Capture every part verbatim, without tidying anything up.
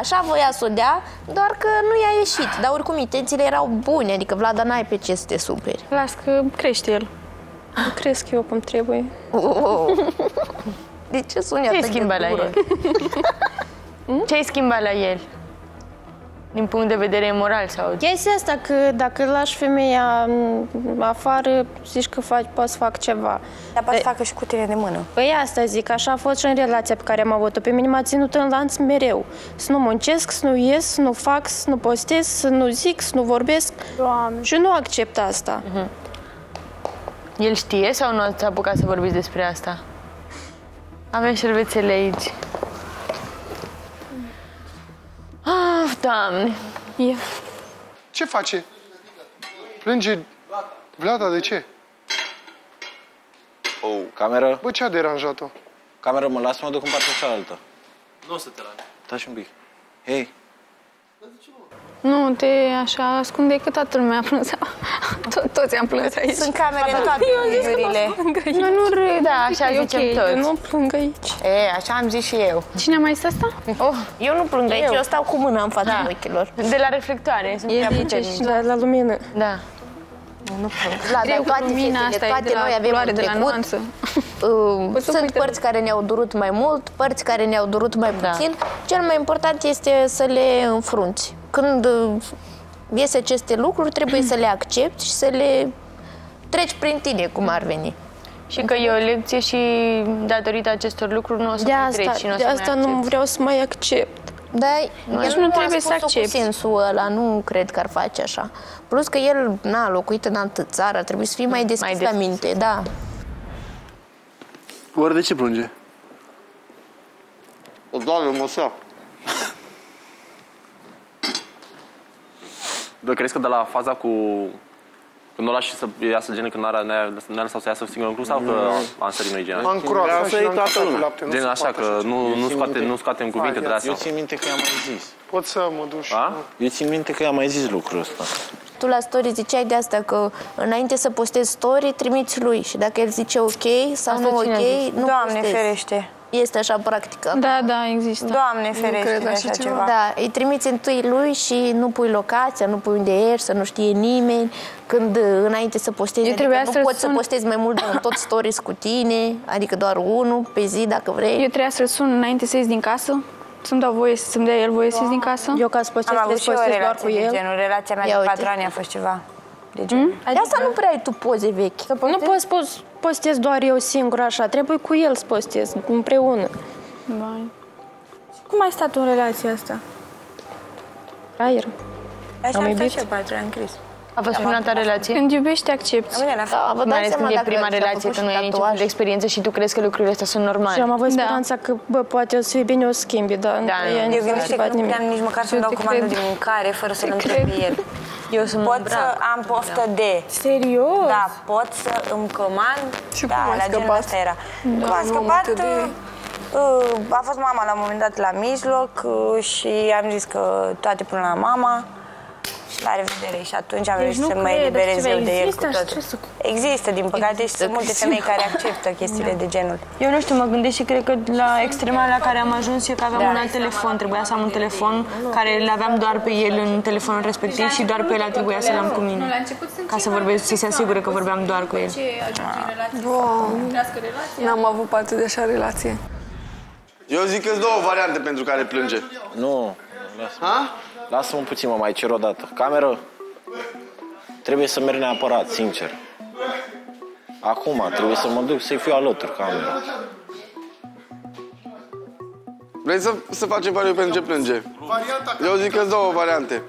Așa voia să o dea, doar că nu i-a ieșit. Dar oricum intențiile erau bune, adică Vlada, n-ai pe ce să te superi. Las că crește el. Nu cresc eu cum trebuie. De ce suni atât de dură? Ce-ai schimbat la el? Din punct de vedere moral sau... Chestia asta că dacă lași femeia afară, zici că faci, poți să fac ceva. Dar poți să facă și cu tine de mână. Păi asta zic, așa a fost și în relația pe care am avut-o. Pe mine m-a ținut în lanț mereu. Să nu muncesc, să nu ies, să nu fac, să nu postez, să nu zic, să nu vorbesc. Doamne. Și nu accept asta. Uh-huh. El știe sau nu ați apucat să vorbiți despre asta? Avem șervețele aici. Ah, Doamne! Yeah. Ce face? Plânge Vlada, de ce? O, oh, cameră? Bă, ce a deranjat-o? Cameră, mă las, mă duc în partea cealaltă. Nu o să te las. Taci un pic. Hei! Nu, te așa ascunde că toată lumea a plâns. To toți am plâns aici. Sunt camere în toate lumerile. Nu, nu râd. Da, așa e, zicem okay, toți. Nu plâng aici. E, așa am zis și eu. Cine a mai zis asta? Oh, eu nu plâng aici, eu stau cu mâna în fața da. Ochilor. De la reflectoare. Sunt e aici, la, la lumină. Da. Nu plâng. La toate fietele, toate noi avem un trecut. Sunt părți care ne-au durut mai mult, părți care ne-au durut mai puțin. Cel mai important este să le înfrunți. Când ies aceste lucruri, trebuie să le accepti și să le treci prin tine, cum ar veni. Și că e o lecție și datorită acestor lucruri nu o să mai treci și nu o să mai accept. De asta nu vreau să mai accept. Dar el nu trebuie să accepti. Cu sensul ăla, nu cred că ar face așa. Plus că el n-a locuit în altă țară, trebuie să fii mai deschis la minte, da. Oare de ce plânge? O doamnă, măsa. Bă, crezi că de la faza cu... Când o lași să iasă genul, când ne-a lăsat să iasă singur în club, sau că am sărit noi genul? Am curat să iei toată lumea. Genul așa, că nu scoatem cuvinte de astea. Eu țin minte că i-am mai zis. Pot să mă duc și... Eu țin minte că i-am mai zis lucrul ăsta. Tu la story ziceai de asta, că înainte să postezi story, trimiți lui. Și dacă el zice ok sau nu ok, nu postezi. Doamne ferește! Este așa practică. Da, da, există. Doamne ferește de așa ceva. Da, îi trimiți întâi lui și nu pui locația, nu pui unde ești, să nu știe nimeni. Când înainte să postezi, adică nu să poți sun... să postezi mai mult de tot stories cu tine, adică doar unul pe zi, dacă vrei. Eu trebuia să-l sun înainte să ies din casă, să-mi dau voie, să-mi dea el voie să ies din casă. Eu ca să postez, le postez doar cu el. Genul. Relația mea de patru ani a fost ceva. De mm? adică... asta nu prea ai tu poze vechi. Nu poți să postez doar eu singură așa, trebuie cu el să postez, împreună. Vai. Cum ai stat în relația asta? Aer. Așa am stat și patru ani, Cris. A fost prima ta relație? Când iubești, accepti. Mai ales când e prima relație, că nu ai niciun fel de experiență și tu crezi că lucrurile astea sunt normale. Și am avut speranța că, bă, poate o să fie bine, o schimbi, dar eu gândește că nu puteam nici măcar să-mi dau comandă de mâncare fără să-l întreb el. Eu să pot să am poftă de... Serios? Da, pot să îmi comand... Și cum a scăpat? A scăpat... A fost mama la un moment dat la mijloc și am zis că toate până la mama. La revedere. Și atunci am reușit să mă eliberez eu de el cu totul. Există, din păcate, și sunt multe femei care acceptă chestiile de genul. Eu nu știu, mă gândesc și cred că la extrema la care am ajuns eu că aveam un alt telefon. Trebuia să am un telefon care îl aveam doar pe el în telefonul respectiv și doar pe el trebuia să-l am cu mine. Ca să vorbesc, să se asigură că vorbeam doar cu el. N-am avut parte de așa relație. Eu zic că sunt două variante pentru care plânge. Nu. Lasă-mă puțin, mă mai cer o dată. Cameră? Trebuie să merg neapărat, sincer. Acum, trebuie să mă duc să-i fiu alături, camera. Vrei să, să facem pariu pentru ce plânge? Eu zic că sunt două variante.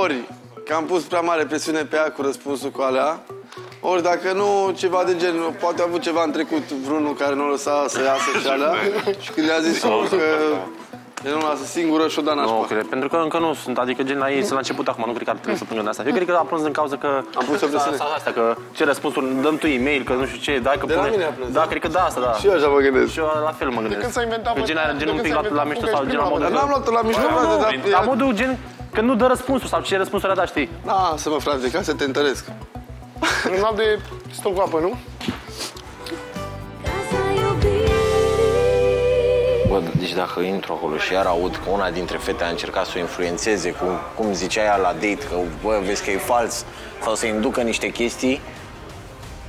Ori că am pus prea mare presiune pe ea cu răspunsul cu alea, ori dacă nu, ceva de gen, poate a avut ceva în trecut, vreunul care nu o lăsa să iasă și alea. Și când i-a zis că... Eu nu lasă singură și o da nașpa. Nu cred, pentru că încă nu sunt, adică gen la ei sunt la început acum, nu cred că ar trebui să plângă de asta. Eu cred că a plâns din cauza că... Am pus o presiune. Asta, că ce răspunsuri, dăm tu e-mail, că nu știu ce, dai că pune... De la mine a plâns. Da, cred că da, asta, da. Și eu așa mă gândesc. Și eu la fel mă gândesc. De când s-a inventat... Că gen un pic la mișto sau gen la modul... Dar n-am luat-o la mișto, frate, dar... La modul gen că nu dă răspunsuri sau ce răspunsuri a dat, știi? Da, să mă, frate, ca să te întăresc. Un alt de stoc cu apă, nu? Bă, deci dacă intru acolo și iar aud că una dintre fete a încercat să o influențeze, cum, cum zicea ea la date, că bă, vezi că e fals, sau să inducă niște chestii,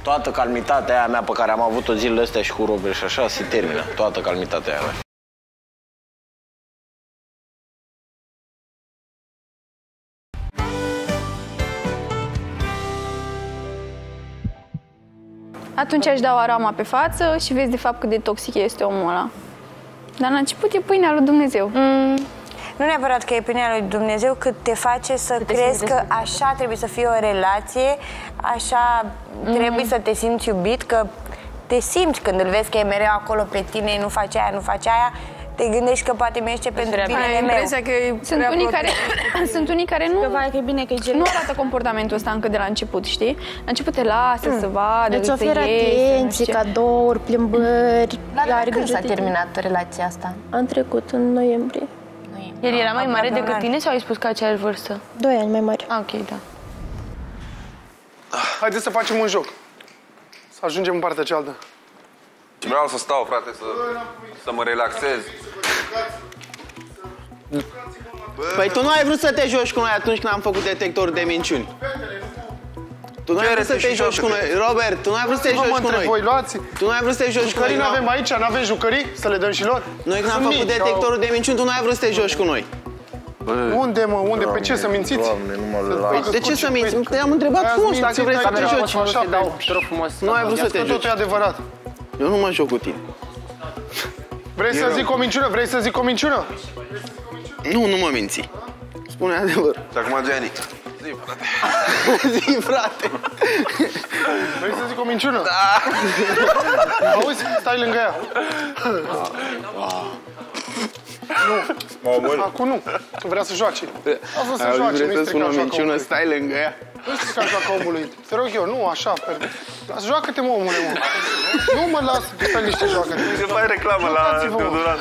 toată calmitatea aia mea pe care am avut-o zilele astea și cu Robert și așa, se termină. Toată calmitatea aia mea. Atunci își dau arama pe față și vezi de fapt cât de toxic este omul ăla. Dar la început e pâinea lui Dumnezeu. Mm. Nu neapărat că e pâinea lui Dumnezeu, cât te face să te crezi că așa trebuie să fie o relație, așa mm. trebuie să te simți iubit, că te simți când îl vezi că e mereu acolo pe tine, nu faci aia, nu faci aia, te gândești că poate mi-ește pentru binele meu. Sunt unii, care, sunt unii care nu, că e bine, că e nu arată comportamentul ăsta încă de la început, știi? La început te lasă mm. să vadă, îți oferă atenții, cadouri, plimbări. Dar când s-a terminat relația asta? Am trecut în noiembrie. El era mai mare decât tine sau ai spus că aceeași vârstă? Doi ani mai mare. Ah, ok, da. Haideți să facem un joc. Să ajungem în partea cealaltă. Vreau să stau, frate, să, să mă relaxez. Păi tu nu ai vrut să te joci cu noi atunci când am făcut detectorul de minciuni. Tu nu ai vrut să te joci cu noi, Robert, tu nu ai vrut să te joci cu noi. Tu nu ai vrut să te joci cu noi. Nu avem aici, nu avem jucării, să le dăm și lor. Noi când am făcut detectorul de minciuni, tu nu ai vrut să te joci cu noi. Unde, mă, unde? Pe ce să mințiți? De ce să minți? Te-am întrebat frumos dacă vrei să te joci. Nu ai vrut să te joci. Totul e adevărat. Eu nu mă joc cu tine. Vrei să zic o minciună? Vrei să zic o minciună? Nu, nu mă minți. Spune adevărul. Și acum, Gianni. Zi, frate. Zi, frate. Vrei să zic o minciună? Da. Auzi? Stai lângă ea. Nu. Acum nu. Că vrea să joace. Vreau să joace. Vrei să spun o minciună? Stai lângă ea. Nu știu că joacă omului. Te rog eu, nu, așa, perfect. Joacă-te, mă, omule, mă. Nu mă las pe niște joacă-te. Se faci reclamă la deodorant.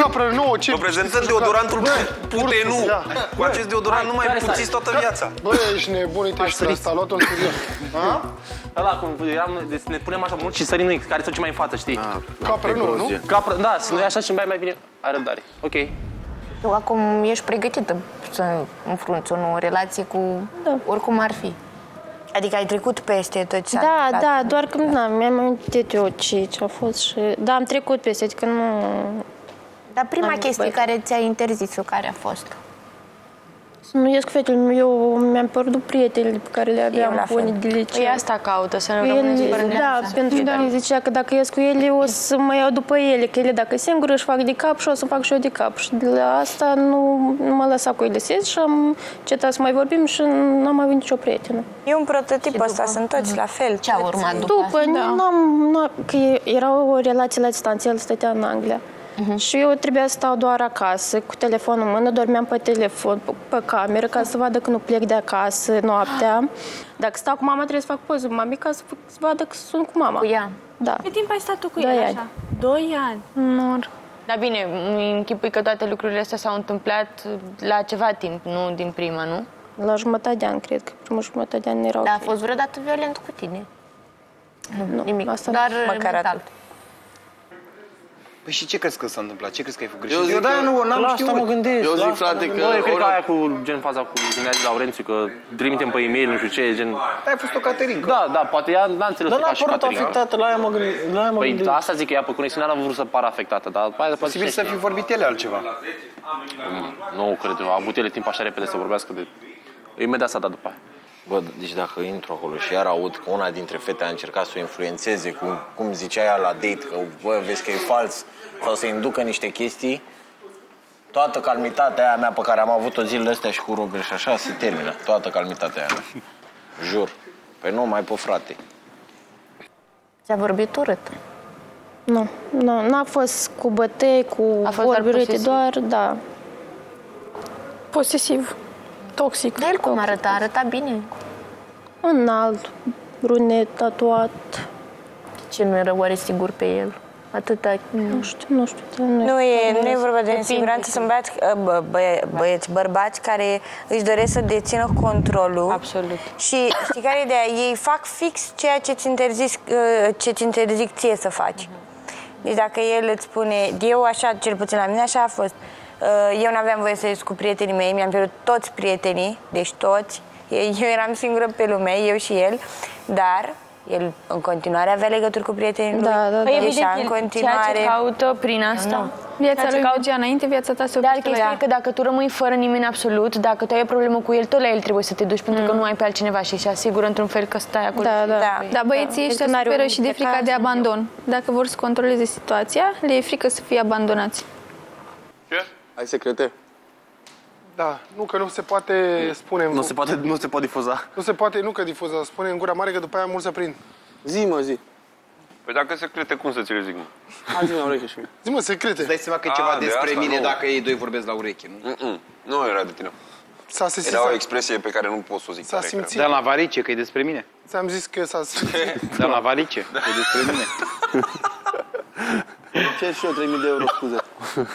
Capră nouă, ce... Vă prezentăm deodorantul Putenu. Cu acest deodorant nu mai puțiți toată viața. Bă, ești nebun, uite și pe asta, luat-o în studio. Ăla, ne punem așa mult și sărim noi, care sunt ce mai în față, știi? Capră nouă, nu? Capră, da, sunt noi așa și mai bine arătare. Ok. Tu acum ești pregătită să înfrunți o relație cu oricum ar fi. Adică ai trecut peste tot ce s-a întâmplat. Da, da, doar că nu mi-am amintit eu ce a fost și... Da, am trecut peste, adică nu... Dar prima chestie care ți-a interzis-o, care a fost? Să nu ies cu fetele, eu mi-am pierdut prietenile pe care le aveam cu unii de liceu. Păi asta caută, să nu rămâneți fără de asta. Da, pentru că zicea că dacă ies cu ele, o să mă iau după ele, că ele dacă singură își fac de cap și o să fac și eu de cap. Și de la asta nu mă lăsa cu ele să ies și am cetat să mai vorbim și n-am mai avut nicio prietenă. E un prototip ăsta, sunt toți la fel. Ce a urmat după asta? După, că era o relație la distanță, el stătea în Anglia. Și eu trebuia să stau doar acasă, cu telefonul în mână, dormeam pe telefon, pe cameră, ca să vadă că nu plec de acasă noaptea. Dacă stau cu mama, trebuie să fac poze cu mami, ca să vadă că sunt cu mama. Cu ea? Da. Cât timp ai stat tu cu ea așa? Doi ani. Nu. Dar bine, închipui că toate lucrurile astea s-au întâmplat la ceva timp, nu din prima, nu? La jumătate de an, cred că primul jumătate de an erau. Dar a fost vreodată violent cu tine? Nu, nimic. Dar măcar atât. Păi și ce crezi că s-a întâmplat? Ce crezi că ai făcut greșit? Eu zic, da, nu, n-am știut. La asta mă gândesc. Eu zic, frate, că... Bă, eu cred că aia cu, gen, faza cu gândea de Laurentiu, că trimitem pe e-mail, nu știu ce, gen... Aia a fost o Catinca. Da, da, poate ea n-a înțeles că ca și Catinca. Dar n-a părut afectată, la aia mă gândesc. Păi asta zic că ea pe conexiunea n-a vrut să pară afectată, dar... Posibil să fi vorbit ele altceva. Nu, cred eu. A avut ele timp așa repede să vorbească de... Imediat s-a dat după aia. Bă, deci dacă intru acolo și iar aud că una dintre fete a încercat să o influențeze, cum, cum zicea ea la date, că bă, vezi că e fals, sau să inducă niște chestii, toată calmitatea aia mea pe care am avut-o zilele astea și cu Robert și așa, se termină. Toată calmitatea aia mea. Jur. Păi nu, mai pe frate. Ți-a vorbit urât? Nu, nu, n-a fost cu bătăi, cu vorbirete, doar, da. Posesiv. Toxic. Dar el cum arăta? Arăta bine? Înalt, brunet, tatuat. Ce nu era oare sigur pe el? Atâta... Nu știu, nu știu. Nu e vorba de nesiguranță. Sunt băieți, bărbați care își doresc să dețină controlul. Absolut. Și știi care e ideea? Ei fac fix ceea ce ți interzic ție să faci. Deci dacă el îți spune, eu așa, cel puțin la mine, așa a fost. Eu nu aveam voie să ies cu prietenii mei, mi-am pierdut toți prietenii, deci toți. Eu eram singură pe lume, eu și el, dar el în continuare avea legături cu prietenii lui. Da, da, da. Evident, în continuare... ceea ce caută prin asta. Nu. Viața lui mergea înainte, viața ta se oprește la ea. Dar că dacă tu rămâi fără nimeni absolut, dacă tu ai o problemă cu el, tot la el trebuie să te duci, pentru mm. că nu ai pe altcineva și se asigură într-un fel că stai acolo. Da, da. Da, da băieții ăștia da. Suferă și de frica de abandon. Dacă vor să controleze situația, le e frică să fie abandonați. Ce? Ai secrete? Da, nu că nu se poate spune... Nu, nu se poate, nu se poate difuza. Nu se poate, nu că difuza, spune în gura mare că după aia mult se prind. Zi, mă, zi. Păi dacă secrete, cum să ți le zic, mă? A, zi, mă, ureche și mie. Zi, mă, secrete. Îți dai seama că e ceva despre mine nu. Dacă ei doi vorbesc la ureche, nu? Mm -mm. Nu era de tine. S-a simțit. Era o expresie pe care nu pot să o zic. S-a simțit. Dar la varice, că e despre mine. Ți-am zis că s-a simțit. Dar la varice, că e despre mine. Ce și eu, trei mii de euro, scuze.